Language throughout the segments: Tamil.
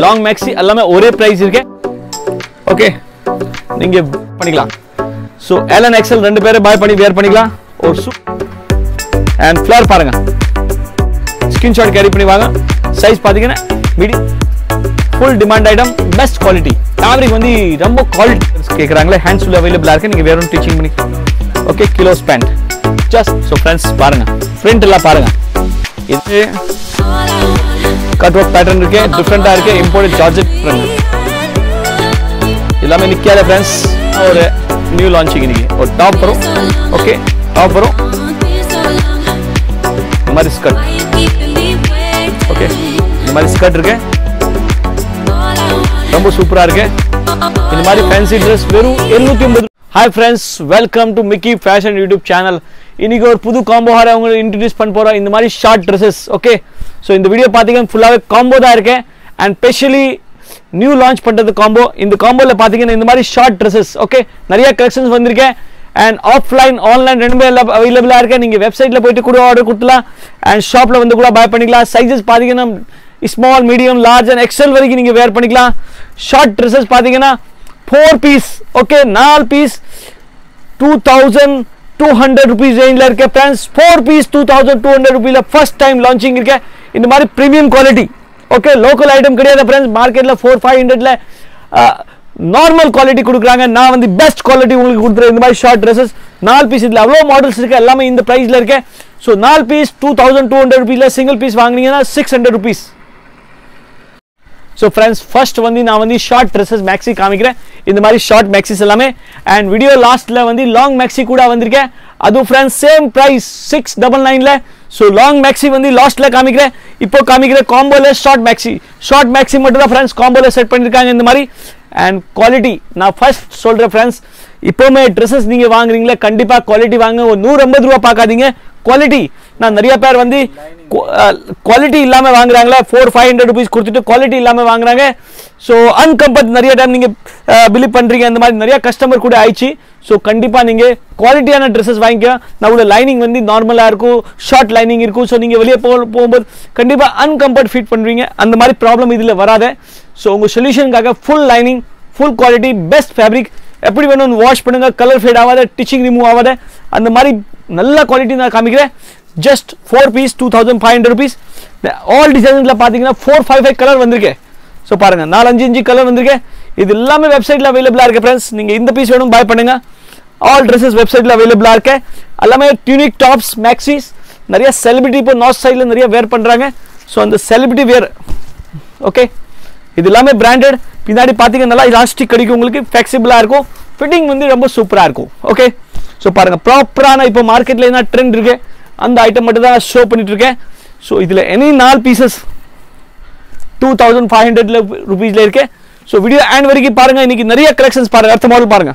லாங் மேக்ஸி எல்லாமே ஒரே பிரைஸ் இருக்கு. ஓகே நீங்க பண்ணிக்கலாம். சோ எல் அண்ட் எக்ஸ்எல் ரெண்டு பேரே பை பண்ணி வேர் பண்ணிக்கலாம். ஒரு and flare பாருங்க. स्क्रीनशॉट कैरी பண்ணி வாங்க. சைஸ் பாத்தீங்கன்னா medium full demand item best quality. Fabric வந்து ரொம்ப குவாலிட்டி கேக்குறாங்களே ஹேண்ட்ஸ்ல அவேலபிளா இருக்கு. நீங்க வேற ஒரு ஸ்டிச்சிங் பண்ணி okay kilo spend just so friends பாருங்க. print எல்லாம் பாருங்க. இது கட் வர்க் பேட்டர்ன் இருக்கு, டிஃபரண்டா இருக்கு, இம்போர்ட் ஜார்ஜெட் print. எல்லாமே நிக்கியால फ्रेंड्स ஒரு न्यू लॉन्चिंग இருக்கு. ஒரு டாப் வரும். ஓகே டாப் வரும். हमारी स्कर्ट, ओके, हमारी स्कर्ट रखे, रंबो सुपर आ रखे, हमारी फैंसी ड्रेस वेरू इल्लू की मदद। Hi friends, welcome to Mickey Fashion YouTube channel. इन्हीं को और पुदु कॉम्बो हरे उंगले इंट्रोड्यूस पन पोरा इन हमारी short dresses, okay. So in the video पाती के फुलावे कॉम्बो दार के एंड स्पेशली न्यू लॉन्च पन्नद कॉम्बो इन द कॉम्बो ले पाती के इन हमारी शॉर्ट ड्रेसेस, ओके। नरिया कलेक्शंस वंदिरुके and offline online ரெண்டுமே available ஆ இருக்கு. நீங்க வெப்சைட்ல போய்ட்டு கூட ஆர்டர் கொடுத்தலாம் and shopல வந்து கூட பை பண்ணிக்கலாம். சைஸஸ் பாத்தீங்கன்னா small medium large and xl வரைக்கும் நீங்க wear பண்ணிக்கலாம். short dresses பாத்தீங்கன்னா 4 பீஸ், ஓகே 4 பீஸ் 2200 rupees rangeல இருக்கு फ्रेंड्स. 4 பீஸ் 2200 rupeeல first time launching இருக்கு. இந்த மாதிரி premium quality, okay local item கிடையாது फ्रेंड्स. மார்க்கெட்ல 4-500ல नॉर्मल क्वालिटी கொடுக்கறாங்க. நான் வந்து பெஸ்ட் குவாலிட்டி உங்களுக்கு கொடுத்துறேன். இந்த மாதிரி ஷார்ட் Dresses 4 பீஸ் இதுல அவ்ளோ மாடல்ஸ் இருக்கு. எல்லாமே இந்த பிரைஸ்ல இருக்கு. சோ 4 பீஸ் 2200 ரூபாயில சிங்கிள் பீஸ் வாங்குனீங்கன்னா 600 ரூபாய். சோ फ्रेंड्स ஃபர்ஸ்ட் வந்து நான் வந்து ஷார்ட் Dresses மேக்ஸி காமிக்கிறேன். இந்த மாதிரி ஷார்ட் மேக்ஸிஸ் எல்லாமே and வீடியோ லாஸ்ட்ல வந்து லாங் மேக்ஸி கூட வந்திருக்கே. அது फ्रेंड्स சேம் பிரைஸ் 699 ல. சோ லாங் மேக்ஸி வந்து லாஸ்ட்ல காமிக்கிறேன். இப்போ காமிக்கிறேன் காம்போல ஷார்ட் மேக்ஸி மட்டும் தான் फ्रेंड्स காம்போல செட் பண்ணிருக்காங்க. இந்த மாதிரி and quality நான் first சொல்ற friends. இப்போமே dresses நீங்க வாங்குறீங்களே கண்டிப்பா quality வாங்க. ஒரு 150 ரூபாய் பார்க்காதீங்க quality. நான் நிறைய பேர் வந்து quality இல்லாம வாங்குறாங்களே 4-500 ரூபாய்க்கு கொடுத்துட்டு quality இல்லாம வாங்குறாங்க. சோ அன்கம்பட் நிறைய டைம் நீங்க பிலீவ் பண்றீங்க. அந்த மாதிரி நிறைய கஸ்டமர் கூட ஆயிச்சி. சோ கண்டிப்பா நீங்க குவாலிட்டியான dresses வாங்குங்க. நம்மளோட லைனிங் வந்து நார்மலா இருக்கும், ஷார்ட் லைனிங் இருக்கும். சோ நீங்க வெளிய போகும்போது கண்டிப்பா அன்கம்பட் ஃபீல் பண்றீங்க. அந்த மாதிரி ப்ராப்ளம் இதுல வராதே. சோ உங்க சொல்யூஷனுக்காக full lining full quality best fabric எப்படி வேணும் வாஷ் பண்ணுங்க. கலர் ஃபேட் ஆகாத, டிச்சிங் ரிமூவ் ஆகாத அந்த மாதிரி நல்ல குவாலிட்டி நான் காமிக்கிறேன். just 4 piece 2500 rupees. ஆல் டிசைன்ஸ்ல பாத்தீங்கன்னா 4-5-5 கலர் வந்திருக்கு. சோ பாருங்க 4-5 கலர் வந்திருக்கு. இது எல்லாமே வெப்சைட்ல அவேலபிளா இருக்கு फ्रेंड्स. நீங்க இந்த பீஸ் வேணும் பை பண்ணுங்க. ஆல் Dresses வெப்சைட்ல அவேலபிளா இருக்கு. எல்லாமே யூனிக் டாப்ஸ் மேக்ஸிஸ். நிறைய செலிபிரிட்டி இப்போ நார்த் சைடுல நிறைய வேர் பண்றாங்க. சோ அந்த செலிபிரிட்டி வேர், ஓகே இது எல்லாமே பிராண்டட். பின்னாடி பாத்தீங்கன்னா நல்லா எலாஸ்டிக் கிடைக்கும் உங்களுக்கு, ஃபிளெக்சிபிளா இருக்கும், ஃபிட்டிங் வந்து ரொம்ப சூப்பரா இருக்கும், ஓகே. சோ பாருங்க ப்ராப்பரான இப்போ மார்க்கெட்ல என்ன ட்ரெண்ட் இருக்கு அந்த ஐட்டம் மட்டும் தான் ஷோ பண்ணிட்டு இருக்கேன். சோ இதுல எனி 4 பீசஸ் 2500 ரூபீஸ்ல இருக்கு. சோ வீடியோ எண்ட் வரைக்கும் பாருங்க. இன்னைக்கு நிறைய கலெக்ஷன்ஸ் பாருங்க, அடுத்த மாடல் பாருங்க,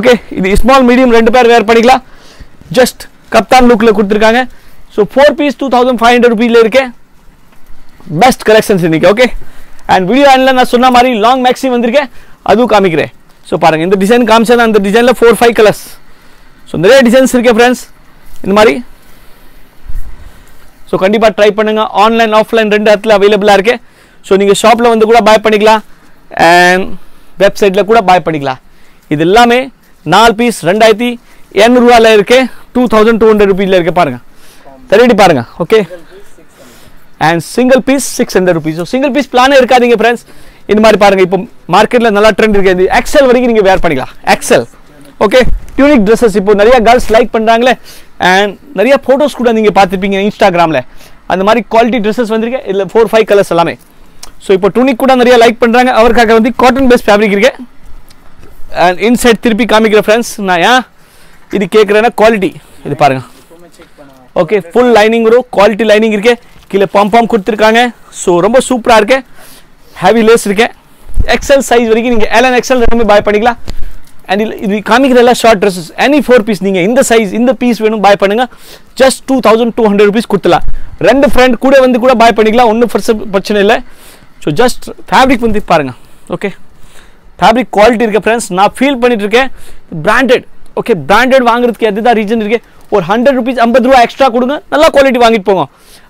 ஓகே. இது ஸ்மால் மீடியம் ரெண்டு பேர் வேர் பண்ணிக்கலாம். ஜஸ்ட் கப்தான் லுக்ல கொடுத்திருக்காங்க. சோ 4 பீஸ் 2500 ரூபீஸ்ல இருக்கு. பெஸ்ட் கலெக்ஷன்ஸ் இன்னைக்கு, okay. and video anla na sonna mari long maxi vandiruke adu kaamikire. so paranga indha design kaamchana andha design la 4-5 colors. so nare designs iruke friends indha mari. so kandipa try pannunga. online offline rendu athla available a iruke. so neenga shop la vandu kuda buy pannikala and website la kuda buy pannikala. idu ellame 4 piece 2800 rupees la iruke. 2200 rupees la iruke paranga theredi paranga, okay. and single piece 600 rupees. so single piece plan irukadinga friends. indha mari parunga ipo market la nalla trend irukku. indha xl varaiku neenga wear pannikala xl, okay. unique dresses ipo nariya girls like pandrangle and nariya photos kuda neenga paathirpinga instagram la. andha mari quality dresses vandiruke. idla 4-5 colors ellame. so ipo tunic kuda nariya like pandranga. avarkaga vandu cotton based fabric iruke and inside thirupi kaamikira friends. na ya idu kekrana quality idu parunga, okay. full lining ro quality lining iruke. கீழ பம்பம் கொடுத்திருக்காங்க. சோ ரொம்ப சூப்பரா இருக்கு. ஹெவி லேஸ் இருக்கு. XL சைஸ் வரைக்கும் நீங்க L and XL ரெண்டுமே பை பண்ணிக்கலாம். and இது காமிக்கிறல்ல ஷார்ட் Dresses any 4 பீஸ் நீங்க இந்த சைஸ் இந்த பீஸ் வேணும் பை பண்ணுங்க. just 2200 rupees கொடுத்தலாம். ரெண்டு friend கூட வந்து கூட பை பண்ணிக்கலாம். ஒண்ணு பிரச்சனை இல்ல. சோ just fabric வந்து பாருங்க, okay. fabric quality இருக்கு friends. நான் ஃபீல் பண்ணிட்டு இருக்கேன். branded ஓகே பிராண்டட் வாங்குறதுக்கு எதுதான் ரீசன் இருக்கு और 100 रुपीस 50 ரூபாய் எக்ஸ்ட்ரா கொடுங்க நல்ல குவாலிட்டி வாங்கிட்டு போங்க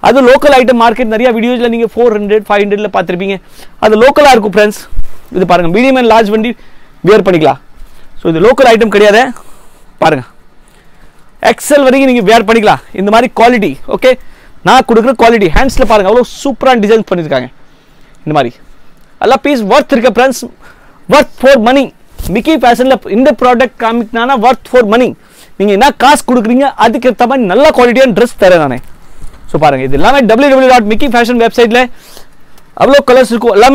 அது லோக்கல் ஐட்டம் மார்க்கெட் நிறைய வீடியோஸ்ல நீங்க 400 500 ல பாத்திருப்பீங்க அது லோக்கலா இருக்கும் फ्रेंड्स இது பாருங்க மீடியம் and large வண்டி வியர் பண்ணிக்கலாம் சோ இது லோக்கல் ஐட்டம் கிடையாது பாருங்க எக்ஸல் வரைக்கும் நீங்க வியர் பண்ணிக்கலாம் இந்த மாதிரி குவாலிட்டி ஓகே நான் கொடுக்குற குவாலிட்டி ஹேண்ட்ஸ்ல பாருங்க அவ்வளவு சூப்பரா டிசைன் பண்ணிருக்காங்க இந்த மாதிரி எல்லா பீஸ் வர்த் இருக்க friends worth for money Mickey Fashion इन प्रोडक्ट कामिकना वर्थ फॉर मनी नहीं कासुक्री अद्कता ना क्वालिटी ड्रेस तरह नाने सो पांग www.mickeyfashion वेबसाइट अवलो कलर्स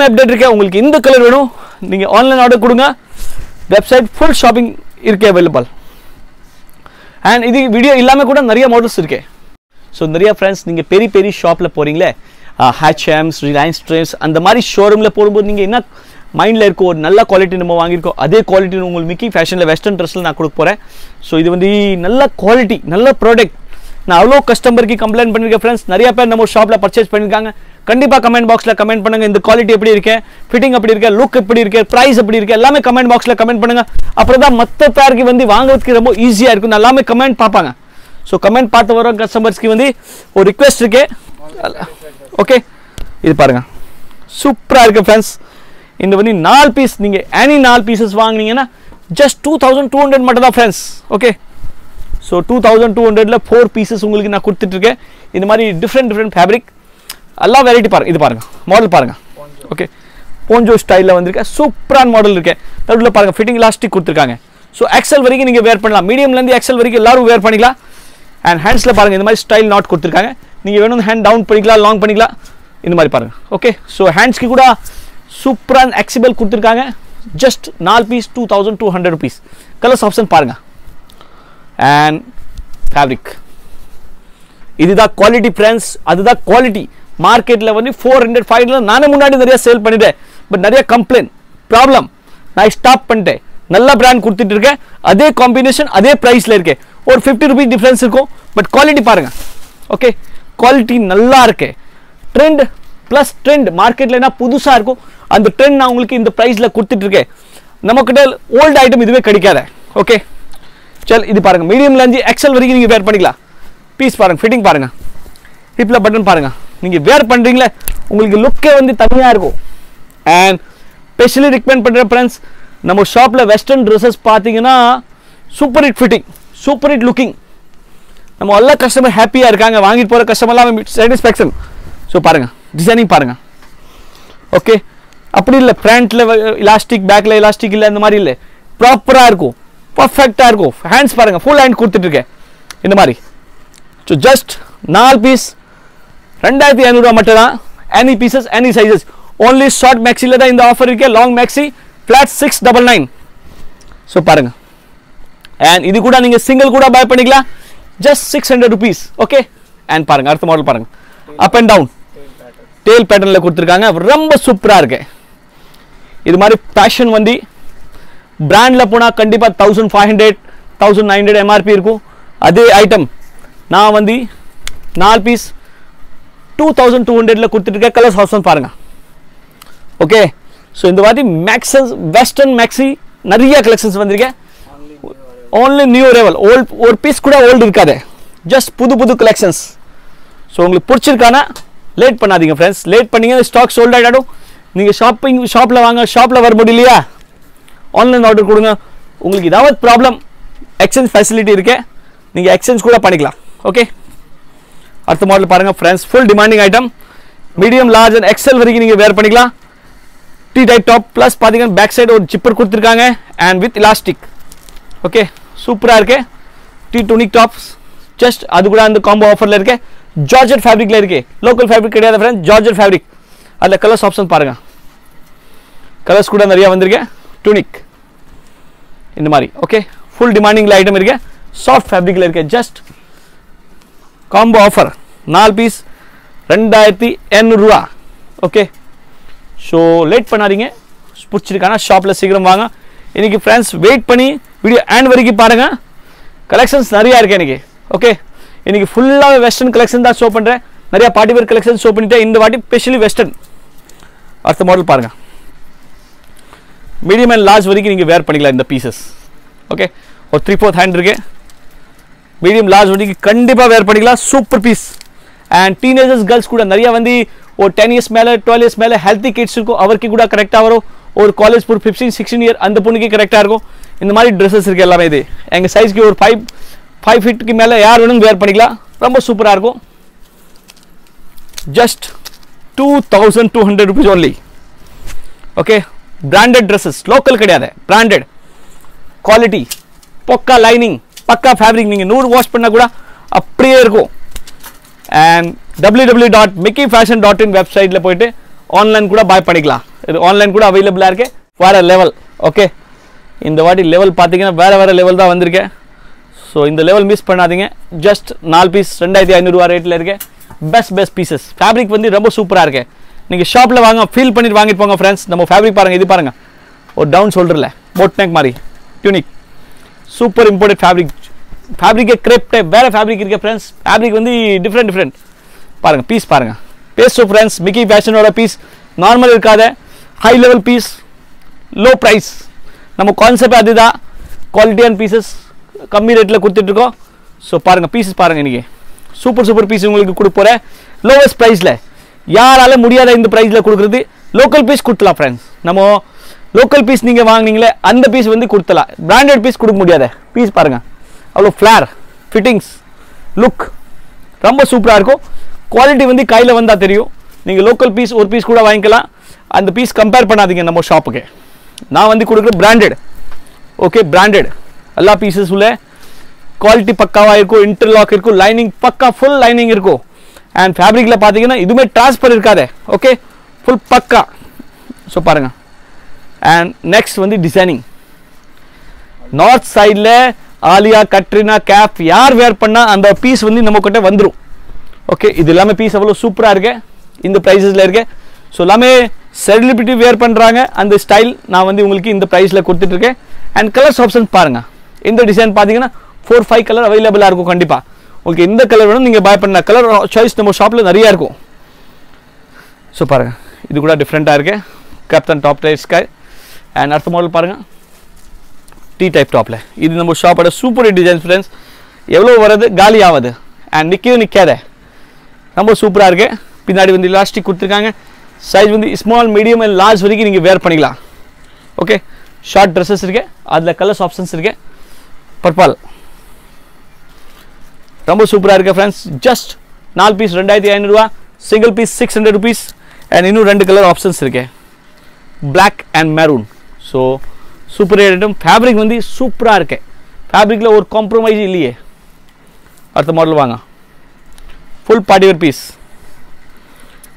अपडेट उ कलर वो नहीं ऑनलाइन आर्डर कोबसैट फुल शॉपिंग अवेलेबल अंड इध वीडियो इलामें कूड़ा नया मॉडल्स सो नया फ्रेंड्स नहीं पेरी पेरी शॉपी H&M's रिलायंस ट्रेंड्स अंतमारी शोरूम नहीं மைண்ட்ல இருக்க ஒரு நல்ல குவாலிட்டி நம்ம வாங்கிருக்கோம் அதே குவாலிட்டி உங்களுக்கு மிக்கி ஃபேஷன்ல வெஸ்டர்ன் Dressல நான் கொடுக்க போறேன் சோ இது வந்து நல்ல குவாலிட்டி நல்ல ப்ராடக்ட் நான் அவ்ளோ கஸ்டமருக்கு கம்ப்ளைன்ட் பண்ணிருக்கேன் फ्रेंड्स நிறைய பேர் நம்ம ஷாப்ல பர்சேஸ் பண்ணிருக்காங்க கண்டிப்பா கமெண்ட் பாக்ஸ்ல கமெண்ட் பண்ணுங்க இந்த குவாலிட்டி எப்படி இருக்கு ஃபிட்டிங் எப்படி இருக்கு லுக் எப்படி இருக்கு பிரைஸ் எப்படி இருக்கு எல்லாமே கமெண்ட் பாக்ஸ்ல கமெண்ட் பண்ணுங்க அப்புறம்தான் மத்த பேருக்கு வந்து வாங்குறதுக்கு ரொம்ப ஈஸியா இருக்கும் எல்லாமே கமெண்ட் பாப்பாங்க சோ கமெண்ட் பார்த்து வர கஸ்டமர்ஸ்க்கு வந்து ஒரு ரிக்வெஸ்ட் இருக்கு ஓகே இது பாருங்க சூப்பரா இருக்கு फ्रेंड्स இந்த வந்து 4 பீஸ் நீங்க any 4 பீसेस வாங்குனீங்கனா just 2200 மட்டும்தான் फ्रेंड्स ஓகே சோ 2200 ல 4 பீसेस உங்களுக்கு நான் கொடுத்துட்டு இருக்கேன் இந்த மாதிரி डिफरेंट ஃபேப்ரிக் எல்லா வெரைட்டி பாருங்க இது பாருங்க மாடல் பாருங்க ஓகே போஞ்சோ ஸ்டைல்ல வந்திருக்க சூப்பரான மாடல் இருக்கு நடுவுல பாருங்க ஃபிட்டிங் எலாஸ்டிக் கொடுத்திருக்காங்க சோ எக்ஸ்எல் வரைக்கும் நீங்க வேர் பண்ணலாம் மீடியம்ல இருந்து எக்ஸ்எல் வரைக்கும் எல்லாரும் வேர் பண்ணிக்கலாம் அண்ட் ஹேண்ட்ஸ்ல பாருங்க இந்த மாதிரி ஸ்டைல் நாட் கொடுத்திருக்காங்க நீங்க வேணும் ஹேண்ட் டவுன் பண்ணிக்கலாம் லாங் பண்ணிக்கலாம் இந்த மாதிரி பாருங்க ஓகே சோ ஹேண்ட்ஸ்க்கு கூட सुपरान एक्सिबल कुर्तिरकांगे just 4 piece 2200 rupees colours option पारेंगे एंड फैब्रिक इधर क्वालिटी फ्रेंड्स अदा क्वालिटी मार्केट वो 400 500 नाने मुना ना सेल पड़े बट ना कंप्लेन प्रॉब्लम ना स्टॉप पड़े ना ब्रांड कुर्तिटे अदे कॉम्बिनेशन अदे प्राइस और 50 रुपीस डिफरेंस बट क्वालिटी पारेंगे ओके क्वालिटी नल्ला ट्रेंड प्लस ट्रेंड मार्केट पुदुसा अंत ट्रेंड ना उ प्राइस कुटे नमक ओल्ड आइटम इतने कड़का ओके चल इत पांग मीडियम एक्सल वरी वेर पड़ा पीस पांग फिटिंग पांग हिप बटन पांग नहीं वेर पड़ी उके वो तनिया अंड स्पेशली रिकमेंड पड़े फ्रेंड्स नम शॉप वेस्टर्न ड्रेसेस पाती super hit fitting super hit looking number customer हैप्पिया वांगिट कस्टमर सैटिस्फैक्शन सो पांग डिजाइनिंग पांग ओके அப்படி இல்ல फ्रंटல इलास्टिक बैकல इलास्टिक இல்ல இந்த மாதிரி இல்ல ப்ராப்பரா இருக்கும் பெர்ஃபெக்ட்டா இருக்கும் ஹேண்ட்ஸ் பாருங்க ফুল ஹேண்ட் கொடுத்துட்டு இருக்கேன் இந்த மாதிரி சோ ஜஸ்ட் 4 பீஸ் 2500 ரூபாய் மட்டும் தான் any pieces any sizes only short maxi ல தான் இந்த ஆஃபர் இருக்கு long maxi flat 699 சோ பாருங்க and இது கூட நீங்க சிங்கிள் கூட பை பண்ணிக்கலாம் just 600 rupees ஓகே and பாருங்க அடுத்த மாடல் பாருங்க up and down tail pattern ல கொடுத்திருக்காங்க ரொம்ப சூப்பரா இருக்கு இது மாதிரி ஃபேஷன் வண்டி பிராண்ட்ல போனா கண்டிப்பா 1500 1900 MRP இருக்கும் அதே ஐட்டம் நான் வந்து 4 பீஸ் 2200 ல கொடுத்திருக்க கலர்ஸ் ஆப்ஷன் பாருங்க ஓகே சோ இந்த மாதிரி மேக்ஸி வெஸ்டர்ன் மேக்ஸி நிறைய கலெக்ஷன்ஸ் வந்திருக்கே only new arrival old ஒரு பீஸ் கூட old இருக்காதே just புது கலெக்ஷன்ஸ் சோ உங்களுக்கு பிடிச்சிருக்கானா லேட் பண்ணாதீங்க फ्रेंड्स லேட் பண்ணீங்க ஸ்டாக் சோல்ட் அவுட் ஆடும் நீங்க ஷாப்பிங் ஷாப்ல வாங்க ஷாப்ல வர முடியலையா ஆன்லைன் ஆர்டர் கொடுங்க உங்களுக்கு ஏதாவது ப்ராப்ளம் எக்ஸ்சேஞ்ச் ஃபெசிலிட்டி இருக்கு நீங்க எக்ஸ்சேஞ்ச் கூட பண்ணிக்கலாம் ஓகே அடுத்த மாடல் பாருங்க friends full demanding item medium large and XL வரைக்கும் நீங்க வேர் பண்ணிக்கலாம் டி டைப் டாப் ப்ளஸ் பாத்தீங்கன்னா பேக் சைடு ஒரு ஜிப்பர் கொடுத்திருக்காங்க and with elastic ஓகே சூப்பரா இருக்கு டி டூனிக் டாப்ஸ் just அது கூட அந்த காம்போ ஆஃபர்ல இருக்கு जॉर्जेट फैब्रिक लेके लोकल फैब्रिक கிடையாது फ्रेंड्स जॉर्जेट फैब्रिक அதுல கலர்ஸ் ஆப்ஷன் பாருங்க கலர்ஸ் கூட நிறைய வந்திருக்கு டுனிக் இந்த மாதிரி ஓகே ফুল டிமாண்டிங்ல ஐட்டம் இருக்கு சாஃப்ட் ஃபேப்ரிக்ல இருக்கு just காம்போ ஆஃபர் 4 பீஸ் 2500 ரூபாய் ஓகே சோ லேட் பண்ணாதீங்க புடிச்சிருக்கானா ஷாப்ல சீக்கிரம் வாங்க இன்னைக்கு फ्रेंड्स வெயிட் பண்ணி வீடியோ எண்ட் வரைக்கும் பாருங்க கலெக்ஷன்ஸ் நிறைய இருக்கு இன்னைக்கு ஓகே इनकी फुल्ला वेस्टर्न कलेक्शन दा शो पड़े नरिया पार्टी वेयर कलेक्शन शो पड़े इन वाटी स्पेशली वेस्टर्न अर्थ मॉडल पारेंगे मीडियम एंड लार्ज वरी की वेयर पड़ी इन पीसेस ओके और 3/4 हैंड इरुkke மீடியம் லார்ஜ் வண்டிக்கு கண்டிப்பா வேர் பண்ணிக்கலாம் super piece and teenagers girls கூட நிறைய வந்து और 10 இயர்ஸ் மேல 12 இயர்ஸ் மேல ஹெல்தி கிட்ஸ் க்கு அவர்க்கு கூட கரெக்ட்டா வரும் और காலேஜ் போற 15 16 இயர் அந்த பொண்ணுக்கு கரெக்ட்டா இருக்கும் இந்த மாதிரி Dresses இருக்கு எல்லாமே இது எங்க சைஸ் க்கு ஒரு 5 feet க்கு மேல யார் வேணும் வேர் பண்ணிக்கலாம் ரொம்ப சூப்பரா இருக்கும் just 2200 rupees only okay branded dresses local कड़ियाद है ब्रांडेड क्वालिटी पक्का लाइनिंग पक्का फैब्रिक नहीं नूर वाश पड़ना कूड़ा अप्रेयर को एंड www.mikifashion.in वेबसाइट ले पोइटे ऑनलाइन कूड़ा बाय पड़िकला ऑनलाइन कूड़ा अवेलेबल आ रखे वारा लेवल ओके इंद वाटी लेवल पातींगे वेरे वेरे लेवल दा वंदिरुके सो इंद लेवल मिस पण्णादींग जस्ट 4 पीस 2500 ரூபாய் ரேட்ல இருக்கு बेस्ट बेस्ट पीसेस फैब्रिक வந்து ரொம்ப சூப்பரா இருக்கு நீங்க ஷாப்ல வாங்க ஃபீல் பண்ணி வாங்கிட்டு போங்க फ्रेंड्स நம்ம ஃபேப்ரிக் பாருங்க இது பாருங்க ஒரு டவுன் ஷோல்டர்ல போட் நெக் மாதிரி unique super imported fabric fabric crepe type வேற ஃபேப்ரிக் இருக்கு फ्रेंड्स ஃபேப்ரிக் வந்து डिफरेंट பாருங்க பீஸ் பாருங்க பேஸ்ட் फ्रेंड्स மிக்கி ஃபேஷனோட பீஸ் நார்மல் இருக்காதே high level piece low price நம்ம கான்செப்ட் அதுதா குவாலிட்டியான பீसेस கம்மி ரேட்ல கொடுத்துட்டு இருக்கோம் சோ பாருங்க பீसेस பாருங்க நீங்க சூப்பர் பீஸ் உங்களுக்கு கொடுக்க போறேன் லோவஸ்ட் பிரைஸ்ல यार मुझा इन प्राइस कुछ लोकल पीस कुछ फ्रेंड्स नमो लोकल पीस नहीं वांगनी अंत पीस वो कुछ ब्रांडेड पीस कुछ मुझा पीस पांग फ्लेयर फिटिंग्स लुक रोम सूपर क्वालिटी वो कई वह लोकल पीस और पीस कूड़ा वांगला अंत पीस कंपेर पड़ा नम शापुके ना वो कुछ ब्रांडेड ओके ब्रांडेड एल पीसस क्वालिटी पकावा इंटरलॉक लाइनिंग पक्का full lining and fabric la pathina idume transfer irukade okay full pakka so paranga and next vandi designing north side la alia katrina cap yaar wear panna and piece vandi namukitta vandru okay idellame piece avlo super ah iruke inda prices la iruke so lame celebrity wear pandranga and the style na vandi ungalku inda price la kudutirken and colors options paranga inda design pathina 4-5 color available ah iruko kandipa okay इंद कलर வேணும் நீங்க பை பண்ண கலர் சாய்ஸ் நம்ம ஷாப்ல நிறைய இருக்கும் சோ பாருங்க இது கூட டிஃபரண்டா இருக்கு கேப்டன் டாப் டைப் ஸ்கை and அடுத்த மாடல் பாருங்க டி டைப் டாப்ல இது நம்ம ஷாப்போட சூப்பர் டிசைன் फ्रेंड्स எவ்வளவு வரது காலி ஆவது and நிக்கிது நிக்காதே நம்ம சூப்பரா இருக்கு பின்னாடி வந்து எலாஸ்டிக் கொடுத்திருக்காங்க சைஸ் வந்து ஸ்மால் மீடியம் and large வரைக்கும் நீங்க wear பண்ணிக்கலாம் ஓகே ஷார்ட் Dresses இருக்கு அதுல கலர்ஸ் ஆப்ஷன்ஸ் இருக்கு பர்பிள் ரொம்ப சூப்பரா இருக்கு फ्रेंड्स जस्ट 4 பீஸ் 2500 ரூபாய் சிங்கிள் பீஸ் 600 rupees and இன்னும் ரெண்டு கலர் ஆப்ஷன்ஸ் இருக்கு black and maroon so super item fabric வந்து சூப்பரா இருக்கு ஃபேப்ரிக்ல ஒரு காம்ப்ரமைஸ் இல்லையே அடுத்த மாடல் வாங்க ফুল பார்ட்டி வேர் பீஸ்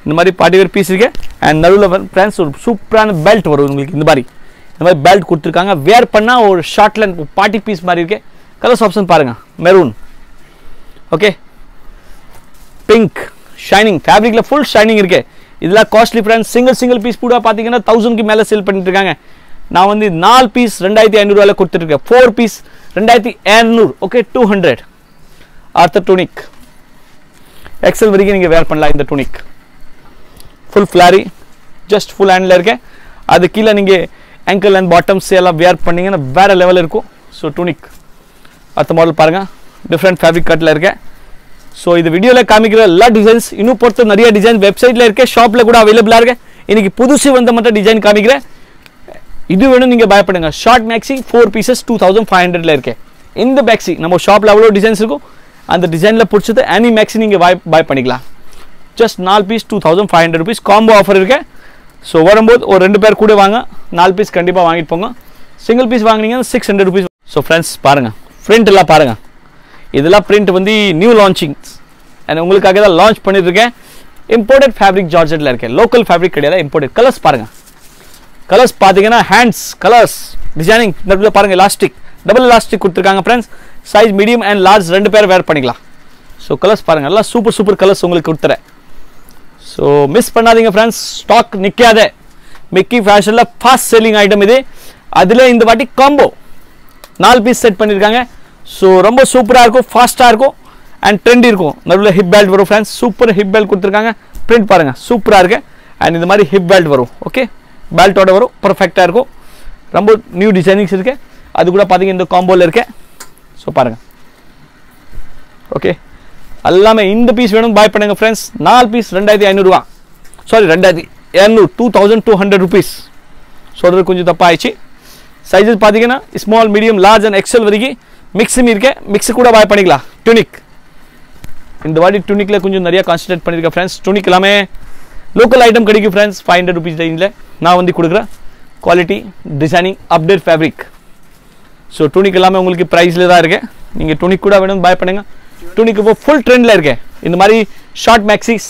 இந்த மாதிரி பார்ட்டி வேர் பீஸ் இருக்கு and நடுவுல फ्रेंड्स ஒரு சூப்பரான பெல்ட் வரும் உங்களுக்கு இந்த மாதிரி பெல்ட் கொடுத்திருக்காங்க wear பண்ணா ஒரு ஷார்ட்லன் பார்ட்டி பீஸ் மாதிரி இருக்கு கலர்ஸ் ஆப்ஷன் பாருங்க maroon okay pink shining fabric ला फुल शाइनिंग இருக்கு இதெல்லாம் காஸ்ட்லி फ्रेंड्स सिंगल பீஸ் கூட பாத்தீங்கன்னா 1000 க்கு மேல சேல் பண்ணிட்டு இருக்காங்க நான் வந்து 4 பீஸ் 2500 ரூபாயில கொடுத்துட்டு இருக்கேன் 4 பீஸ் 2200 ओके 200 அடுத்த டுனிக் எக்ஸல் வரைக்கும் நீங்க wear பண்ணலாம் இந்த tunic full flari just full handல இருக்கு அது கீழ நீங்க ankle and bottoms எல்லாம் wear பண்ணீங்கன்னா வேற லெவல் இருக்கும் சோ டுனிக் அடுத்த மாடல் பாருங்க डिफरेंट फैब्रिक कट ला इरुके सो इद वीडियो ला कामिकिरा எல்லா டிசைன்ஸ் இன்னும் பொறுத்து நிறைய டிசைன் வெப்சைட்ல இருக்கு ஷாப்ல கூட अवेलेबल ஆ இருக்கு இன்னைக்கு புதுசு வந்த மத்த டிசைன் காமிக்கிறேன் இது வேணும் நீங்க பை பண்ணுங்க ஷார்ட் மேக்ஸி 4 பீसेस 2500 ல இருக்கு இந்த மேக்ஸி நம்ம ஷாப்ல அவ்வளவு டிசைன்ஸ் இருக்கு அந்த டிசைன்ல புடிச்சது any மேக்ஸி நீங்க பை பண்ணிக்கலாம் just 4 piece 2500 rupees combo offer இருக்கு சோ வரும்போது ஒரு ரெண்டு பேர் கூட வாங்க 4 பீஸ் கண்டிப்பா வாங்கிட்டு போங்க சிங்கிள் பீஸ் வாங்குனீங்கன்னா 600 rupees சோ फ्रेंड्स பாருங்க print எல்லாம் பாருங்க इधर प्रिंट बंदी न्यू लॉन्चिंग उंगलुक्कागा लॉन्च पण्णिट्टु इरुक्केन इंपोर्टेड फैब्रिक जॉर्जेटला इरुक्के लोकल फैब्रिक कडेला इंपोर्टेड कलर्स पारुंगा कलर्स पाथींगना हैंड्स कलर्स डिजाइनिंग नडुला पारुंगा इलास्टिक डबल इलास्टिक कुडुत्तिरुक्कांगा friends size medium and large रेंडु पेर वेयर पण्णिक्कलाम सो कलर्स पारुंगा एल्ला सूपर कलर्स उंगलुक्कु कुडुत्तरेन सो मिस पण्णादींगा फ्रेंड्स स्टॉक निक्कादे मिक्की फैशनला फास्ट सेलिंग आइटम इदु अदिले इंद वाटी कॉम्बो 4 पीस सेट पण्णिरुक्कांगा सो ரொம்ப சூப்பரா இருக்கும் ஃபாஸ்டா இருக்கும் and ட்ரெண்டி இருக்கும் நடுவுல ஹிப் பெல்ட் வரும் फ्रेंड्स சூப்பர் ஹிப் பெல்ட் கொடுத்திருக்காங்க பிரிண்ட் பாருங்க சூப்பரா இருக்கு and இந்த மாதிரி ஹிப் பெல்ட் வரும் ஓகே பெல்ட்டோட வரும் பெர்ஃபெக்ட்டா இருக்கும் ரொம்ப நியூ டிசைனிங்ஸ் இருக்கு அது கூட பாத்தீங்க இந்த காம்போல இருக்கு ஸோ பாருங்கள். ஓகே, எல்லாமே இந்த பீஸ் வேணும் பாய் பண்ணுங்கள் ஃப்ரெண்ட்ஸ். 4 பீஸ் 2500 ரூபா, சாரி 2200 2200 rupees. சொல்கிறது கொஞ்சம் தப்பாக ஆயிடுச்சு. சைஸஸ் பார்த்தீங்கன்னா small, medium, large and XL வரைக்கும் மிக்ஸும் இருக்கேன். மிக்ஸு கூட பாய் பண்ணிக்கலாம். டுனிக் இந்த வாட்டி டுனிக்கில் கொஞ்சம் நிறையா கான்சன்ட்ரேட் பண்ணியிருக்கேன் ஃப்ரெண்ட்ஸ். டுனிக் எல்லாமே லோக்கல் ஐட்டம் கிடைக்கும் ஃப்ரெண்ட்ஸ். 500 rupees ரேஞ்சில் நான் வந்து கொடுக்குறேன். Quality, designing, update fabric. So tunic எல்லாமே உங்களுக்கு ப்ரைஸில் தான் இருக்கேன். நீங்கள் டுனிக் கூட வேணும்னு பாய் பண்ணுங்கள். டுனிக் இப்போ ஃபுல் ட்ரெண்டில் இருக்கேன். இந்த மாதிரி ஷார்ட் மேக்ஸிஸ்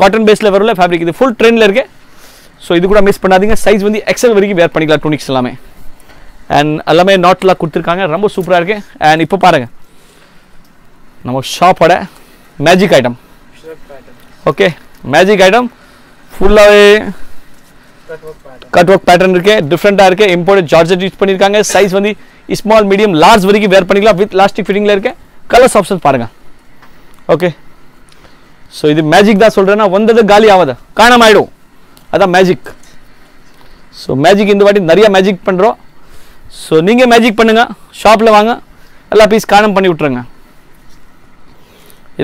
காட்டன் பேஸில் வரல ஃபேப்ரிக், இது ஃபுல் ட்ரெண்டில் இருக்கேன். ஸோ இது கூட மிஸ் பண்ணாதீங்க. சைஸ் வந்து எக்ஸல் வரைக்கும் வேர் பண்ணிக்கலாம் டுனிக்ஸ் எல்லாமே. அண்ட் எல்லாமே நாட்லாம் கொடுத்துருக்காங்க, ரொம்ப சூப்பராக இருக்குது. அண்ட் இப்போ பாருங்கள் நம்ம ஷாப்போட magic item. Okay, magic item ஃபுல்லாகவே கட் ஒர்க் பேட்டர்ன் இருக்குது, டிஃப்ரெண்ட்டாக இருக்குது. இம்போர்ட் ஜார்ஜெட் யூஸ் பண்ணியிருக்காங்க. சைஸ் வந்து ஸ்மால், மீடியம், லார்ஜ் வரைக்கும் வேர் பண்ணிக்கலாம் வித் லாஸ்டிக் ஃபிட்டிங்கில் இருக்குது. கலர்ஸ் ஆப்ஷன் பாருங்கள். ஓகே, ஸோ இது மேஜிக் தான் சொல்கிறேன்னா வந்தது காலி ஆகாது, காணமாயிடும். அதான் மேஜிக். ஸோ மேஜிக் இந்த வாட்டி நிறையா மேஜிக் பண்ணுறோம். ஸோ நீங்கள் மேஜிக் பண்ணுங்கள், ஷாப்பில் வாங்க, எல்லா பீஸ் காணம் பண்ணி விட்ருங்க.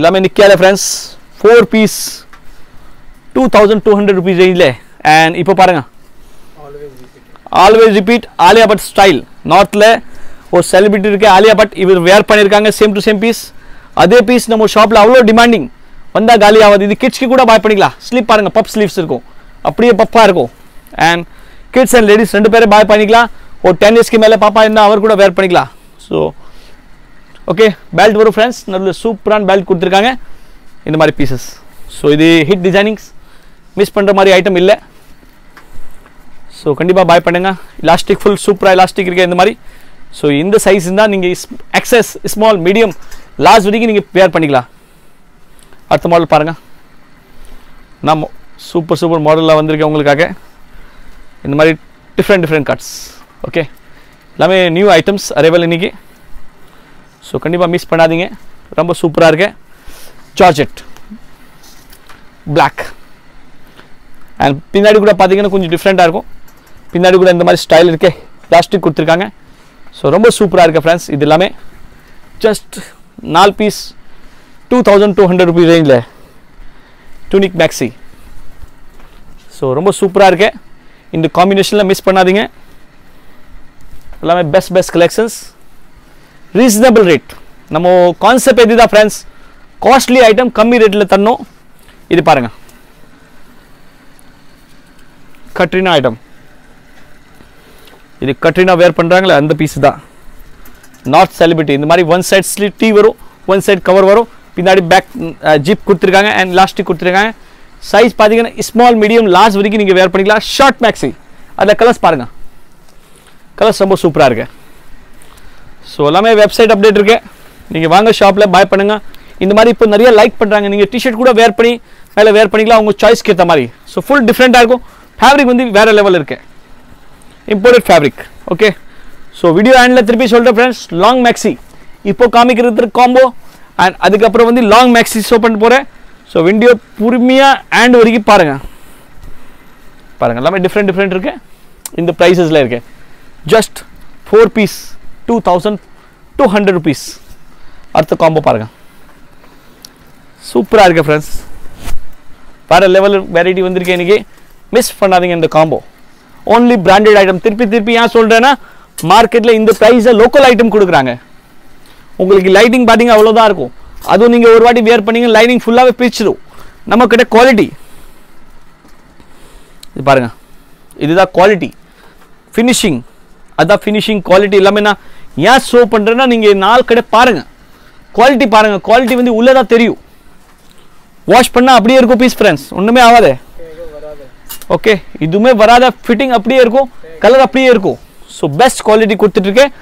எல்லாமே நிற்காத ஃப்ரெண்ட்ஸ். 4 பீஸ் 2200 rupees ரேஞ்சில். அண்ட் இப்போ பாருங்கள், always repeat Alia Bhatt style. நார்த்தில் ஒரு செலிபிரிட்டி இருக்குது ஆலியா பட், இவர் வேர் பண்ணியிருக்காங்க சேம் டு சேம் பீஸ். அதே பீஸ் நம்ம ஷாப்பில் அவ்வளோ டிமாண்டிங், வந்தால் காலி ஆகாது. இது கிட்ஸ்க்கு கூட பாய் பண்ணிக்கலாம். ஸ்லீப் பாருங்கள், பப் ஸ்லீவ்ஸ் இருக்கும், அப்படியே பப்பாக இருக்கும். அண்ட் கிட்ஸ் அண்ட் லேடிஸ் 2 பேரும் பாய் பண்ணிக்கலாம். ஒரு 10 இயர்ஸ்க்கு மேலே பாப்பா இருந்தால் அவர் கூட வேர் பண்ணிக்கலாம். ஸோ ஓகே, பெல்ட் வரும் ஃப்ரெண்ட்ஸ். நல்ல சூப்பரான பெல்ட் கொடுத்துருக்காங்க இந்த மாதிரி பீசஸ். ஸோ இது ஹிட் டிசைனிங்ஸ், மிஸ் பண்ணுற மாதிரி ஐட்டம் இல்லை. ஸோ கண்டிப்பாக பாய் பண்ணுங்கள். இலாஸ்டிக் ஃபுல் சூப்பராக இலாஸ்டிக் இருக்குது இந்த மாதிரி. ஸோ இந்த சைஸ் இருந்தால் நீங்கள் எக்ஸஸ், ஸ்மால், மீடியம், லார்ஜ் வரைக்கும் நீங்கள் வேர் பண்ணிக்கலாம். அடுத்த மாடல் பாருங்கள். நம்ம சூப்பர் சூப்பர் மாடலில் வந்திருக்கேன் உங்களுக்காக. இந்த மாதிரி டிஃப்ரெண்ட் கட்ஸ். ஓகே, எல்லாமே நியூ ஐட்டம்ஸ் அரைவல் இன்றைக்கி. ஸோ கண்டிப்பாக மிஸ் பண்ணாதீங்க, ரொம்ப சூப்பராக இருக்கு. Georgette black. அண்ட் பின்னாடி கூட பார்த்தீங்கன்னா கொஞ்சம் டிஃப்ரெண்ட்டாக இருக்கும். பின்னாடி கூட இந்த மாதிரி ஸ்டைல் இருக்கே, பிளாஸ்டிக் கொடுத்துருக்காங்க. ஸோ ரொம்ப சூப்பராக இருக்குது ஃப்ரெண்ட்ஸ். இது எல்லாமே ஜஸ்ட் 4 பீஸ் 2200 rupees ரேஞ்சில். Tunic maxi. ஸோ ரொம்ப சூப்பராக இருக்கு. இந்த காம்பினேஷனில் மிஸ் பண்ணாதீங்க. எல்லாமே பெஸ்ட் கலெக்ஷன்ஸ், ரீசனபிள் ரேட். நம்ம கான்செப்ட் எதுதான் ஃப்ரெண்ட்ஸ், காஸ்ட்லி ஐட்டம் கம்மி ரேட்டில் தரணும். இது பாருங்கள், கட்ரினா ஐட்டம். இது கட்ரினா வேர் பண்ணுறாங்களே அந்த பீஸ் தான். North celebrity. இந்த மாதிரி 1 சைட் ஸ்லீவ் டீ வரும், 1 சைட் கவர் வரும். பின்னாடி பேக் ஜிப் கொடுத்துருக்காங்க அண்ட் லாஸ்டிக் கொடுத்துருக்காங்க. சைஸ் பார்த்தீங்கன்னா ஸ்மால், மீடியம், லார்ஜ் வரைக்கும் நீங்கள் வேர் பண்ணிக்கலாம். Short maxi. அதில் கலர்ஸ் பாருங்கள், கலர்ஸ் ரொம்ப சூப்பராக இருக்கு. ஸோ எல்லாமே வெப்சைட் அப்டேட் இருக்கு. நீங்கள் வாங்க, ஷாப்பில் பாய் பண்ணுங்கள். இந்த மாதிரி இப்போ நிறைய லைக் பண்ணுறாங்க. நீங்கள் டிஷர்ட் கூட வேர் பண்ணி மேலே வேர் பண்ணிக்கலாம், உங்கள் சாய்ஸ்க்கு ஏற்ற மாதிரி. ஸோ ஃபுல் டிஃப்ரெண்ட்டாக இருக்கும். ஃபேப்ரிக் வந்து வேறு லெவலில் இருக்கு, imported fabric. Okay, so video handle திருப்பி சொல்கிறேன் ஃப்ரெண்ட்ஸ். லாங் மேக்ஸி இப்போ காமிக்கிறது காம்போ. அண்ட் அதுக்கப்புறம் வந்து லாங் மேக்ஸி ஷோ பண்ண போகிறேன். ஸோ வீடியோ பொறுமையாக ஹேண்ட் வரைக்கும் பாருங்கள். பாருங்கள், எல்லாமே டிஃப்ரெண்ட் இருக்குது. இந்த ப்ரைஸஸில் இருக்கு. Just 4 piece 2200 rupees. அடுத்த காம்போ பாருங்கள், சூப்பராக இருக்குது ஃப்ரெண்ட்ஸ். வேறு லெவல் வெரைட்டி வந்திருக்கு இன்றைக்கி. மிஸ் பண்ணாதீங்க இந்த காம்போ. Only branded item. திருப்பி ஏன் சொல்கிறேன்னா, மார்க்கெட்டில் இந்த ப்ரைஸில் லோக்கல் ஐட்டம் கொடுக்குறாங்க. உங்களுக்கு லைட்டிங் பார்த்திங்க அவ்வளோதான் இருக்கும். அதுவும் நீங்கள் ஒரு வாட்டி வியர் பண்ணிங்க, லைனிங் ஃபுல்லாகவே பிரிச்சிடும். நம்மக்கிட்ட குவாலிட்டி இது பாருங்கள். இதுதான் குவாலிட்டி, ஃபினிஷிங். அதுதான் ஃபினிஷிங், குவாலிட்டி எல்லாமே. நான் ஏன் ஷோ பண்ணுறேன்னா, நீங்கள் நாள் கடை பாருங்கள், குவாலிட்டி பாருங்கள். குவாலிட்டி வந்து உள்ளே தான் தெரியும். வாஷ் பண்ணால் அப்படியே இருக்கும் பீஸ் ஃப்ரெண்ட்ஸ், ஒன்றுமே ஆகாது. ஓகே, இதுவுமே வராத ஃபிட்டிங் அப்படியே இருக்கும், கலர் அப்படியே இருக்கும். ஸோ பெஸ்ட் குவாலிட்டி கொடுத்துட்ருக்கேன்.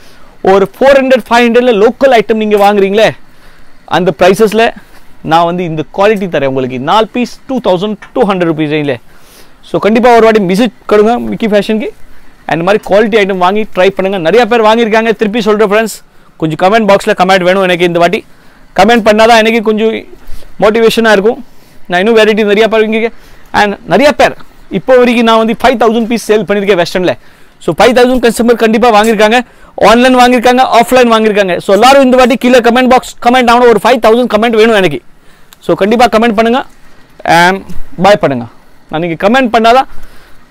ஒரு 400-500 லோக்கல் ஐட்டம் நீங்கள் வாங்குறீங்களே, அந்த ப்ரைஸஸில் நான் வந்து இந்த குவாலிட்டி தரேன் உங்களுக்கு. 4 பீஸ் 2200 rupees ரேஞ்சில். ஸோ கண்டிப்பாக ஒரு வாட்டி விசிட் கொடுங்க மிக்கி ஃபேஷனுக்கு. அந்த மாதிரி குவாலிட்டி ஐட்டம் வாங்கி ட்ரை பண்ணுங்கள். நிறையா பேர் வாங்கியிருக்காங்க. திருப்பி சொல்கிறேன் ஃப்ரெண்ட்ஸ், கொஞ்சம் கமெண்ட் பாக்ஸில் கமெண்ட் வேணும் எனக்கு. இந்த வாட்டி கமெண்ட் பண்ணால் தான் எனக்கு கொஞ்சம் மோட்டிவேஷனாக இருக்கும். நான் இன்னும் வெரைட்டி நிறையா பேர் வாங்கியிருக்கேன். அண்ட் நிறையா பேர் இப்போ வரைக்கும் நான் வந்து 5000 பீஸ் சேல் பண்ணியிருக்கேன் வெஸ்டர்னில். So 5000 customer kandipa vaangirukanga online vaangirukanga offline vaangirukanga so ellarum indha vaati killa comment box comment down or 5000 comment venum enakku so kandipa comment pannunga and bye pannunga na neenga comment pannala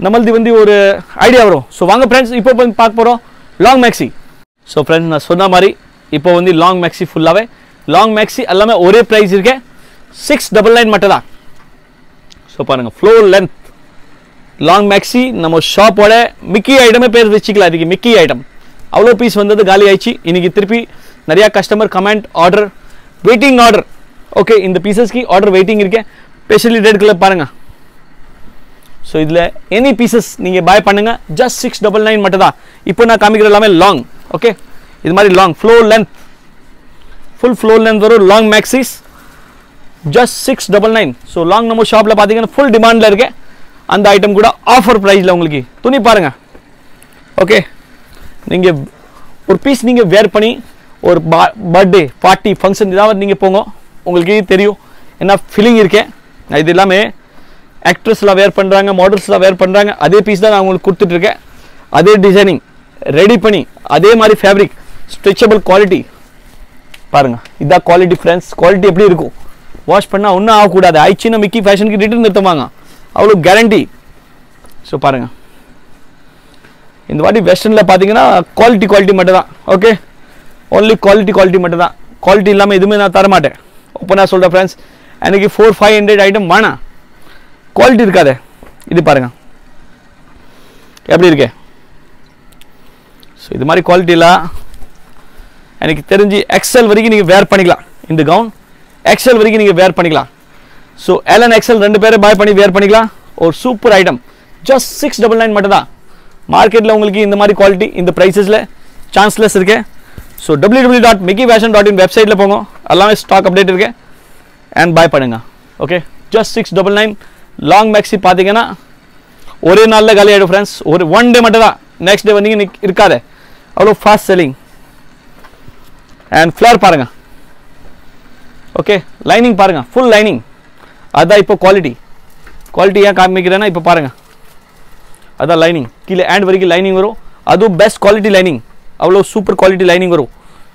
namaldi vandi or idea varum so vaanga friends ipo paak porom long maxi so friends na sonna mari ipo vandi long maxi full ave long maxi allame ore price iruke 699 matta da so pannunga floor length long maxi नम शापोड मिकी आइटमे पेर वचिकला मिकी आइटम अवलो पीस वंददु गाली आयिच्चु इनिक्कु तिरुपी नरिया customer comment order waiting order okay इंद पीसेस की ऑर्डर वेटिंग इरुके स्पेशली रेड कलर पारुंगा सो इदला एनी पीसेस नींगे बाय पन्नुंगा जस्ट 699 मट्टम दा इप्पो ना कामिक्किरा लामे लॉन्ग ओके इदु मारी long floor length full floor length वरु long maxis just 699 so long नम शॉपला पाथींगा फुल डिमांडला इरुके அந்த ஐட்டம் கூட ஆஃபர் பிரைஸ்ல உங்களுக்கு துணி பாருங்க ஓகே நீங்க ஒரு பீஸ் நீங்க வேர் பண்ணி ஒரு बर्थडे பார்ட்டி ஃபங்க்ஷன் ஏதாவது நீங்க போங்க உங்களுக்கு தெரியும் என்ன ஃபீலிங் இருக்கு இது எல்லாமே ஆக்ட்ரஸ்ல வேர் பண்றாங்க மாடல்ஸ்ல வேர் பண்றாங்க அதே பீஸ் தான் நான் உங்களுக்கு கொடுத்துட்டு இருக்கேன் அதே டிசைனிங் ரெடி பண்ணி அதே மாதிரி ஃபேப்ரிக் ஸ்ட்ரெச்சபிள் குவாலிட்டி பாருங்க இதா குவாலிட்டி फ्रेंड्स குவாலிட்டி எப்படி இருக்கும் வாஷ் பண்ணா ஒண்ணு ஆக கூடாது ஐச்சினா மிக்கி ஃபேஷன் கி ரிட்டர்ன் எடுத்துவாங்க अवलो ग्यारंटी सो पारेंगा इंद वाटी वेस्टर्न ला पातींगा क्वालिटी क्वालिटी मटदा ओके ओनली क्वालिटी क्वालिटी मटदा क्वालिटी इल्लामे इदुमे ना तारमाटे ओपना सोल्डा फ्रेंड्स एनक्कु 400-500 आइटम वाणा क्वालिटी इरुकादे इदु पारेंगा एप्पडी इरुके सो इदु मारी क्वालिटी ला एनक्कु तेरिंजी एक्सेल वरैक्कु नींगा वेयर पण्णिक्कलाम इंद गाउन एक्सेल वरैक्कु नींगा वेयर पण्णिक्कलाम सो एल एंड एक्सएल ரெண்டு பேரே பை பண்ணி வேர் பண்ணிக்கலாம் और சூப்பர் ஐட்டம் just 699 மட்டும் தான் மார்க்கெட்ல உங்களுக்கு இந்த மாதிரி குவாலிட்டி இந்த பிரைसेसல சான்ஸ்லெஸ் இருக்கு so www.mikifashion.in வெப்சைட்ல போங்க எல்லாமே ஸ்டாக் அப்டேட் இருக்கு and பை பண்ணுங்க ஓகே just 699 லாங் மேக்ஸி பாத்தீங்கன்னா ஒரே நாள்ல காலி ஆயிடும் फ्रेंड्स ஒரு 1 டே மட்டும் தான் நெக்ஸ்ட் டே வந்து இருக்காதே அவ்வளவு ஃபாஸ்ட் செல்லிங் and ஃப்ளவர் பாருங்க ஓகே லைனிங் பாருங்க ஃபுல் லைனிங் अदा इप्पो क्वालिटी क्वालिटी या काम मिक्किरा ना इप्पो पारेंगा अदा लाइनिंग कीले एंड वरी की लाइनिंग वरो अदु बेस्ट क्वालिटी लाइनिंग अवलो सूपर क्वालिटी लाइनिंग वरो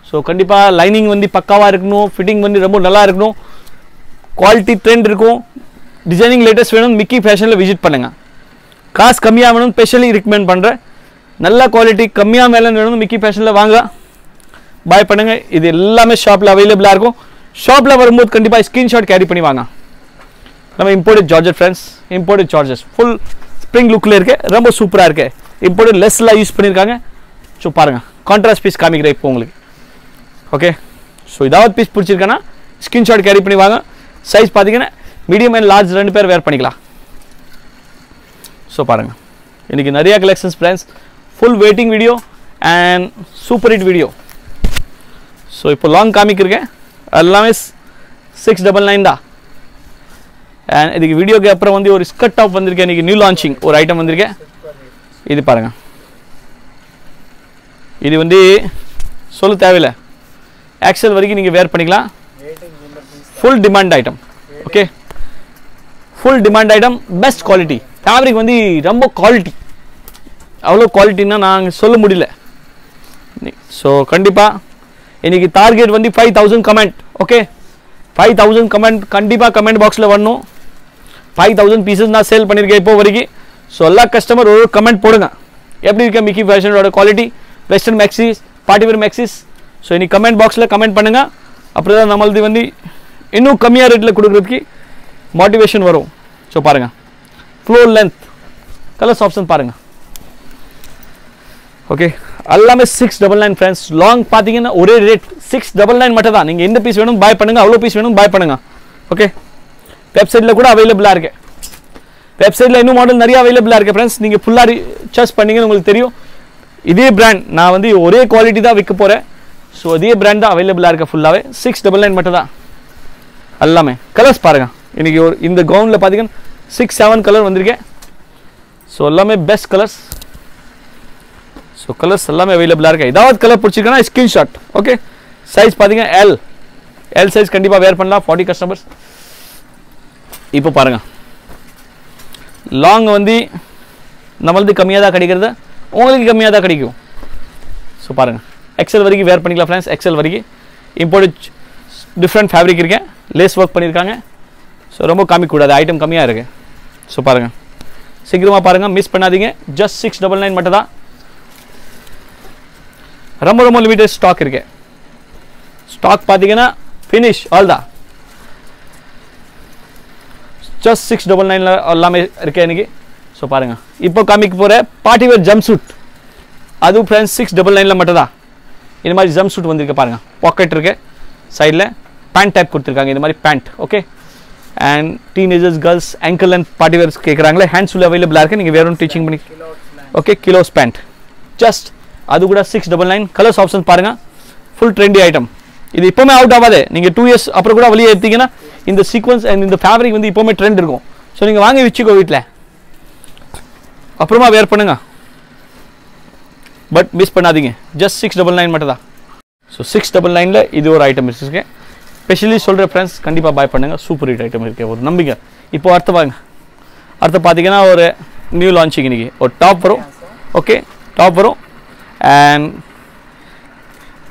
सो कंडिपा लाइनिंग वंदी पक्कावा इरुक्कणुम फिटिंग वंदी रोम्ब नल्ला इरुक्कणुम क्वालिटी ट्रेंड इरुक्कुम डिजाइनिंग लेटेस्ट वेणुम मिक्की फैशन ला विजिट पण्णुंगा कास कम्मिया वेणुम स्पेशली रिकमेंड पण्रेन नल्ला क्वालिटी कम्मिया वेला वेणुम मिक्की फैशन ला वांगा बाय पण्णुंगा इदु एल्लामे शॉप ला अवेलेबल आ इरुक्कुम शॉप ला वरुम्बोधु कंडिपा स्क्रीनशॉट कैरी पण्णि वांगा நம்ம import georgette friends import georgette full spring லுக்ல இருக்கு ரொம்ப சூப்பரா இருக்கு இம்போர்ட் லெஸ்ல யூஸ் பண்ணிருக்காங்க சோ பாருங்க கான்ட்ராஸ்ட் பீஸ் காமிக்கிறேன் இப்போ உங்களுக்கு ஓகே சோ இதாவது பீஸ் புடிச்சிருக்கானா ஸ்கிரீன்ஷாட் கேரி பண்ணி வாங்க சைஸ் பாத்தீங்கன்னா மீடியம் அண்ட் லார்ஜ் ரெண்டு பேர் வேர் பண்ணிக்கலாம் சோ பாருங்க இன்னைக்கு நிறைய collections friends full waiting video and super hit video so இப்போ லாங் காமிக்கிறேன் எல்லாமே 699 தான் and इधर की वीडियो के ऊपर वंदी और स्कर्ट टॉप वंदी के निकी न्यू लॉन्चिंग और आइटम वंदी के इधर पारेंगा इधर वंदी 16 तावेला एक्सेल वरी की निकी वेयर पड़ेगा full demand item okay full demand item best quality fabric वंदी रंबो क्वालिटी अवलो क्वालिटी ना नांग सोल मुड़ीले सो कंडीपा इनकी टारगेट वंदी 5000 कमेंट ओके 5000 कमेंट कंडीपा कमेंट बॉक्स ला वरनु 5000 पीसेस ना सेल பண்ணிருக்கே இப்போ வரைக்கு சோ எல்லா கஸ்டமர் ஒரு கமெண்ட் போடுங்க எப்படி இருக்க மிக்கி ஃபேஷனோட quality western maxis party wear maxis so இனி கமெண்ட் பாக்ஸ்ல கமெண்ட் பண்ணுங்க அப்புறம் நம்மளுக்கு வந்து இன்னும் கம்மியா ரேட்ல கொடுக்கிறதுக்கு மோட்டிவேஷன் வரும் சோ பாருங்க ஃப்ளோர் லெந்த் கலர்ஸ் ஆப்ஷன் பாருங்க ஓகே எல்லாமே 699 फ्रेंड्स லாங் பாத்தீங்கன்னா ஒரே ரேட் 699 மட்டும் தான் நீங்க இந்த பீஸ் வேணும் பை பண்ணுங்க அவ்ளோ பீஸ் வேணும் பை பண்ணுங்க ஓகே வெப்சைட்ல கூட अवेलेबलா இருக்கு வெப்சைட்ல இன்னும் மாடல் நிறைய अवेलेबलா இருக்கு फ्रेंड्स நீங்க ஃபுல்லா சர்ச் பண்ணீங்கன்னா உங்களுக்கு தெரியும் இதே பிராண்ட் நான் வந்து ஒரே குவாலிட்டி தான் விற்க போறேன் சோ அதே பிராண்ட் தான் अवेलेबलா இருக்கு ஃபுல்லாவே 699 மட்டும் தான் எல்லாமே கலர்ஸ் பாருங்க இன்னைக்கு இந்த கவுன்ல பாத்தீங்கன்னா 6-7 கலர் வந்திருக்கு சோ எல்லாமே பெஸ்ட் கலர்ஸ் सो कलर्स எல்லாமே अवेलेबल இருக்கு இதாவது கலர் புடிச்சிருக்கனா ஸ்கிரீன்ஷாட் ஓகே சைஸ் பாத்தீங்க L L சைஸ் கண்டிப்பா வேர் பண்ணலாம் 40 கஸ்டமர்ஸ் இப்போ பாருங்க லாங் வந்து நம்மளுக்கு கம்மியா தான் கிடைக்கிறது உங்களுக்கு கம்மியாக தான் கிடைக்கும். ஸோ பாருங்கள் எக்ஸல் வரைக்கும் வேர் பண்ணிக்கலாம் ஃப்ரெண்ட்ஸ். எக்ஸல் வரைக்கும் இம்போர்ட் டிஃப்ரெண்ட் ஃபேப்ரிக் இருக்கேன், லேஸ் ஒர்க் பண்ணியிருக்காங்க. ஸோ ரொம்ப காமிக்கூடாது, ஐட்டம் கம்மியாக இருக்குது. ஸோ பாருங்கள் சீக்கிரமாக பாருங்கள், மிஸ் பண்ணாதீங்க. ஜஸ்ட் 699 மட்டும் தான், ரொம்ப ரொம்ப லிமிட்டட் ஸ்டாக் இருக்கு. ஸ்டாக் பார்த்தீங்கன்னா ஃபினிஷ் ஆல் தான். ஜஸ்ட் 699 எல்லாமே இருக்கேன் எனக்கு. ஸோ பாருங்கள் இப்போ காமிக்கு போகிற பார்ட்டிவேர் ஜம்ப் சூட், அதுவும் ஃப்ரெண்ட்ஸ் 699 மட்டும் தான். இந்த மாதிரி ஜம்ப் சூட் வந்திருக்கு பாருங்கள். பாக்கெட் இருக்கு, சைடில் பேண்ட் டைப் கொடுத்துருக்காங்க, இந்த மாதிரி pant. Okay, and teenagers girls angle and party wears கேட்குறாங்களே, ஹேண்ட்ஸுல் அவைலபிளாக இருக்குது. நீங்கள் வேறு ஒன்று டீச்சிங் பண்ணி ஓகே கிலோஸ் பேண்ட் ஜஸ்ட், அது கூட 699. கலர்ஸ் ஆப்ஷன் பாருங்கள், ஃபுல் ட்ரெண்டி ஐட்டம். இது இப்போவுமே அவுட் ஆகாது, நீங்கள் 2 years அப்புறம் கூட வெளியே எடுத்தீங்கன்னா இந்த சீக்வன்ஸ் அண்ட் இந்த ஃபேப்ரிக் வந்து இப்போவுமே ட்ரெண்ட் இருக்கும். ஸோ நீங்கள் வாங்கி வச்சுக்கோ வீட்டில், அப்புறமா வேர் பண்ணுங்க, பட் மிஸ் பண்ணாதீங்க. ஜஸ்ட் 699 மட்டும் தான். ஸோ 699ல் இது ஒரு ஐட்டம் இருக்கு. ஸ்பெஷலி சொல்கிற ஃப்ரெண்ட்ஸ் கண்டிப்பாக பாய் பண்ணுங்கள், சூப்பர் ஹிட் ஐட்டம் இருக்குது. ஒரு நம்பிக்கை. இப்போ அடுத்த பாருங்க, அடுத்த பார்த்தீங்கன்னா ஒரு நியூ லான்ச்சிங் இன்றைக்கி ஒரு டாப் வரும். ஓகே டாப் வரும், அண்ட்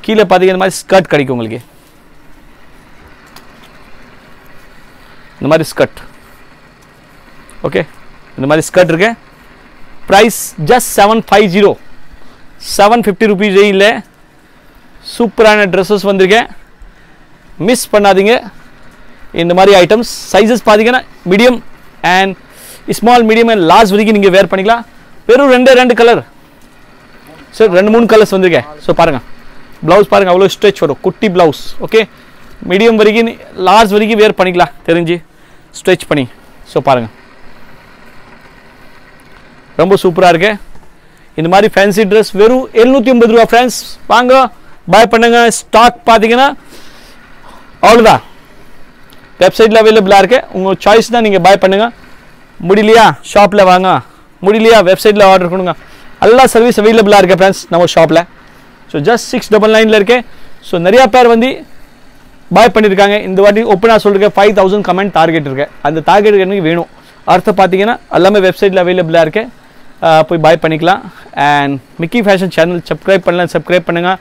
கீழே பார்த்தீங்கன்னா இந்த மாதிரி ஸ்கர்ட் கிடைக்கும் உங்களுக்கு. இந்த மாதிரி ஸ்கர்ட், ஓகே இந்த மாதிரி ஸ்கர்ட் இருக்கு. ப்ரைஸ் ஜஸ்ட் 750, 750 ருபீஸே இல்லை. சூப்பரான ட்ரெஸ்ஸஸ் வந்திருக்கேன், மிஸ் பண்ணாதீங்க இந்த மாதிரி ஐட்டம்ஸ். சைஸஸ் பார்த்தீங்கன்னா medium and small, medium and large வரைக்கும் நீங்கள் வேர் பண்ணிக்கலாம். வெறும் ரெண்டு கலர் சார், 2-3 கலர்ஸ் வந்திருக்கேன். ஸோ பாருங்கள் ப்ளவுஸ் பாருங்கள், அவ்வளோ ஸ்ட்ரெச் வரும், குட்டி ப்ளவுஸ். ஓகே மீடியம் வரைக்கும் லார்ஜ் வரைக்கும் வேர் பண்ணிக்கலாம், தெரிஞ்சு ஸ்ட்ரெச் பண்ணி. ஸோ பாருங்கள் ரொம்ப சூப்பராக இருக்கு. இந்த மாதிரி ஃபேன்சி ட்ரெஸ் வெறும் 750 ரூபா ஃப்ரெண்ட்ஸ். வாங்க பாய் பண்ணுங்க. ஸ்டாக் பார்த்தீங்கன்னா அவ்வளோதான், வெப்சைட்டில் அவைலபிளாக இருக்கு. உங்கள் சாய்ஸ் தான், நீங்கள் பாய் பண்ணுங்கள். முடியலையா ஷாப்பில் வாங்க, முடியலையா வெப்சைட்டில் ஆர்டர் கொடுங்க. எல்லா சர்வீஸ் அவைலபிளாக இருக்குது ஃப்ரெண்ட்ஸ் நம்ம ஷாப்பில். ஸோ ஜஸ்ட் 699ல் இருக்கேன். ஸோ நிறையா பேர் வந்து பாய் பண்ணியிருக்காங்க. இந்த வாட்டி ஓப்பனாக சொல்லியிருக்கேன், 5000 கமெண்ட் டார்கெட் இருக்குது. அந்த டார்கெட் எனக்கு வேணும். அர்த்தம் பார்த்தீங்கன்னா எல்லாமே வெப்சைட்டில் அவைலபிளாக இருக்குது, போய் பாய் பண்ணிக்கலாம். And Mickey fashion channel subscribe பண்ணுங்கள்.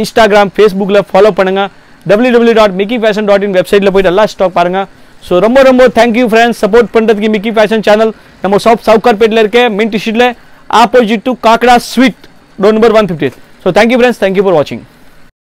இன்ஸ்டாகிராம் ஃபேஸ்புக்கில் ஃபாலோ பண்ணுங்கள். www.mickeyfashion.in வெப்சைட்டில் போய்ட்டு எல்லா ஸ்டாக் பாருங்கள். ஸோ ரொம்ப ரொம்ப தேங்க்யூ ஃப்ரெண்ட்ஸ் சப்போர்ட் பண்ணுறதுக்கு. மிக்கி ஃபேஷன் சேனல் நம்ம ஷாப் சவுகார்பேட்டில் இருக்க மின்ட் ஷீட்டில் opposite to Kakada sweet, door number 158. So thank you friends, thank you for வாட்சிங்.